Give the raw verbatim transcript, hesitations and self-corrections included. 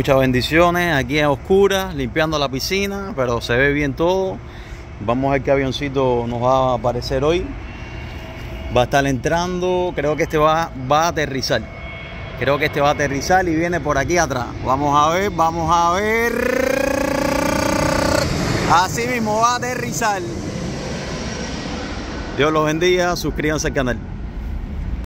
Muchas bendiciones, aquí en oscuras, limpiando la piscina, pero se ve bien todo. Vamos a ver qué avioncito nos va a aparecer hoy. Va a estar entrando, creo que este va, va a aterrizar. Creo que este va a aterrizar y viene por aquí atrás. Vamos a ver, vamos a ver. Así mismo va a aterrizar. Dios los bendiga, suscríbanse al canal.